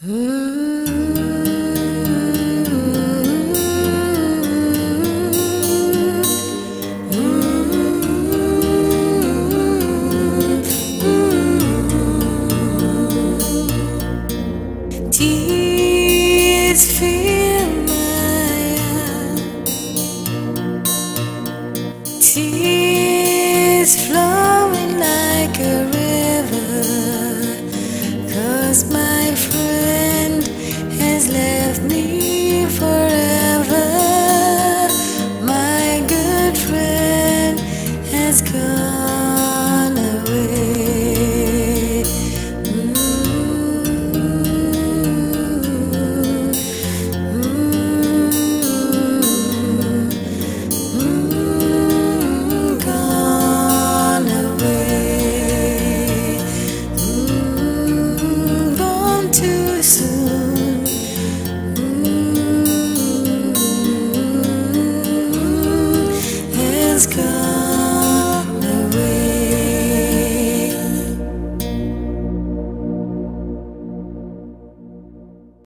Tears fill my eyes, tears flowing like a river, 'cause my friend has left me forever. My good friend has gone away. Gone away, gone too soon.